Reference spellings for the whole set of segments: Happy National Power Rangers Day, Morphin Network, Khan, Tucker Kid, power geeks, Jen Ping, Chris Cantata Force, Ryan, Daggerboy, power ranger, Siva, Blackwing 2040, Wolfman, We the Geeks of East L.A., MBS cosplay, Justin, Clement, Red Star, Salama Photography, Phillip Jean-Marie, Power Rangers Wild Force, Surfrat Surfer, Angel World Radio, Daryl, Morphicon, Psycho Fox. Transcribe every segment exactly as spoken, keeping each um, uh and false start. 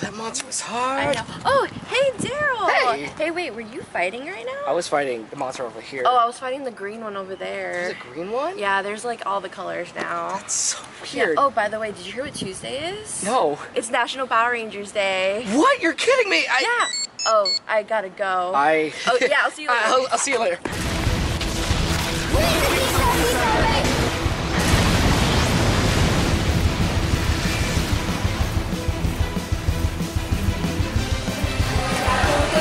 that monster was hard. I know. Oh, hey, Daryl. Hey. Hey, wait, were you fighting right now? I was fighting the monster over here. Oh, I was fighting the green one over there. There's a green one? Yeah, there's like all the colors now. That's so weird. Yeah. Oh, by the way, did you hear what Tuesday is? No. It's National Power Rangers Day. What? You're kidding me. I... Yeah. Oh, I gotta go. I... Oh, yeah, I'll see you later. I'll, I'll see you later.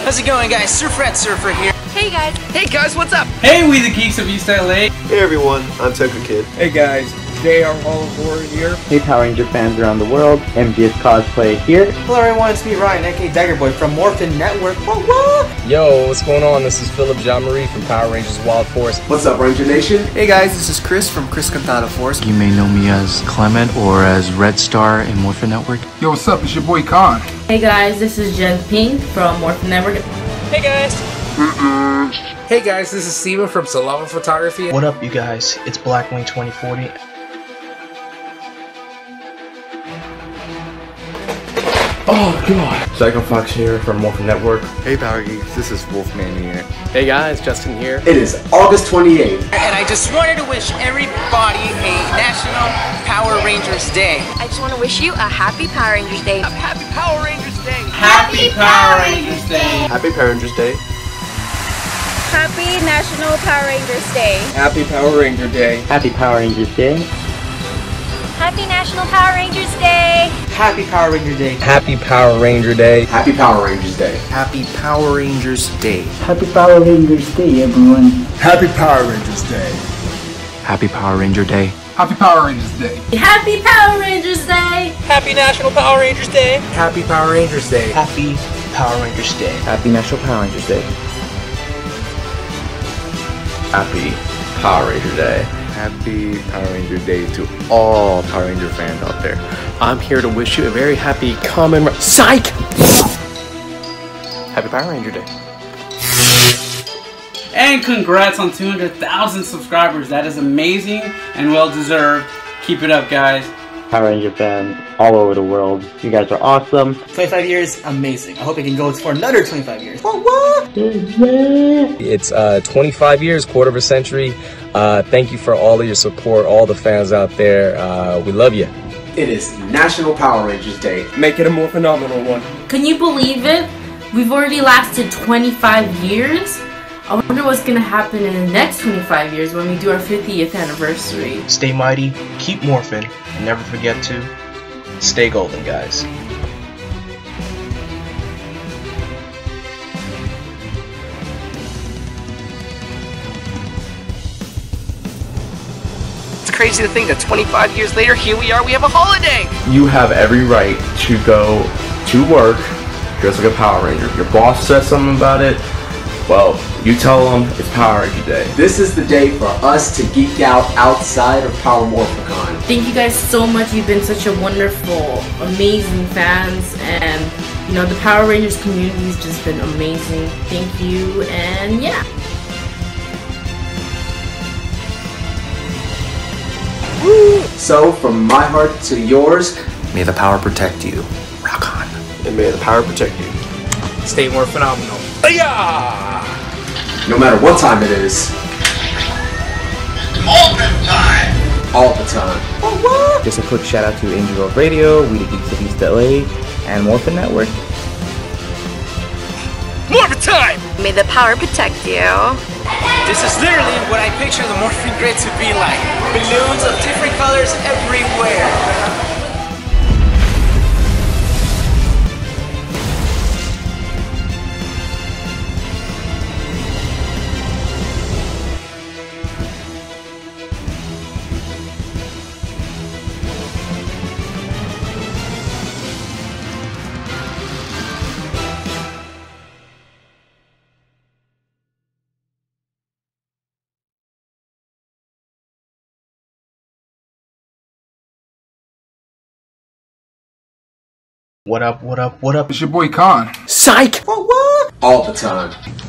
How's it going, guys? Surfrat Surfer here. Hey, guys. Hey, guys, what's up? Hey, We the Geeks of East L A. Hey, everyone. I'm Tucker Kid. Hey, guys. Angel World Radio. Hey, Power Ranger fans around the world. M B S Cosplay here. Hello, everyone. It's me, Ryan, aka Daggerboy from Morphin Network. Whoa, whoa. Yo, what's going on? This is Phillip Jean-Marie from Power Rangers Wild Force. What's up, Ranger Nation? Hey, guys. This is Chris from Chris Cantata Force. You may know me as Clement or as Red Star in Morphin Network. Yo, what's up? It's your boy Khan. Hey, guys. This is Jen Ping from Morphin Network. Hey, guys. Mm-mm. Hey guys, this is Siva from Salama Photography. What up, you guys? It's Blackwing twenty forty. Oh god! Psycho Fox here from Morphin Network. Hey Power Geeks, this is Wolfman here. Hey guys, Justin here. It is August twenty-eighth. And I just wanted to wish everybody a National Power Rangers Day. I just want to wish you a happy Power Rangers Day. A happy Power Rangers Day. Happy Power Rangers Day. Happy Power Rangers Day. Happy National Power Rangers Day. Happy Power Ranger Day. Happy Power Rangers Day. Happy National Power Rangers Day. Happy Power Ranger Day. Happy Power Ranger Day. Happy Power Rangers Day. Happy Power Rangers Day. Happy Power Rangers Day, everyone. Happy Power Rangers Day. Happy Power Ranger Day. Happy Power Rangers Day. Happy Power Rangers Day. Happy National Power Rangers Day. Happy Power Rangers Day. Happy Power Rangers Day. Happy National Power Rangers Day. Happy Power Ranger Day. Happy Power Ranger Day to all Power Ranger fans out there. I'm here to wish you a very happy common... Psych! Happy Power Ranger Day. And congrats on two hundred thousand subscribers. That is amazing and well deserved. Keep it up, guys. Power Ranger fans all over the world. You guys are awesome. twenty-five years, amazing. I hope it can go for another twenty-five years. What, what? It's uh, twenty-five years, quarter of a century. Uh, thank you for all of your support, all the fans out there. Uh, we love you. It is National Power Rangers Day. Make it a more phenomenal one. Can you believe it? We've already lasted twenty-five years. I wonder what's going to happen in the next twenty-five years when we do our fiftieth anniversary. Stay mighty, keep morphing, and never forget to stay golden, guys. It's crazy to think that twenty-five years later, here we are, we have a holiday! You have every right to go to work dressed like a Power Ranger. Your boss says something about it, well, you tell them it's Power Ranger Day. This is the day for us to geek out outside of Power Morphicon. Thank you guys so much. You've been such a wonderful, amazing fans. And, you know, the Power Rangers community has just been amazing. Thank you. And, yeah. Woo! So, from my heart to yours, may the power protect you. Rock on. And may the power protect you. Stay more phenomenal. No matter what time it is. All the time. All the time. Oh, what? Just a quick shout out to Angel World Radio, We the Geeks of East L A, and Morphin Network. Morphin time! May the power protect you. This is literally what I picture the Morphin grid to be like. Balloons of different colors everywhere. What up, what up, what up? It's your boy Khan. Psych! What, what? All the time.